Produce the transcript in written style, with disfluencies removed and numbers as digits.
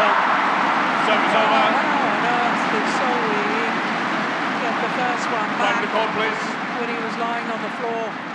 Service over. Sorry, he got the first one back. Find the call, please. When he was lying on the floor.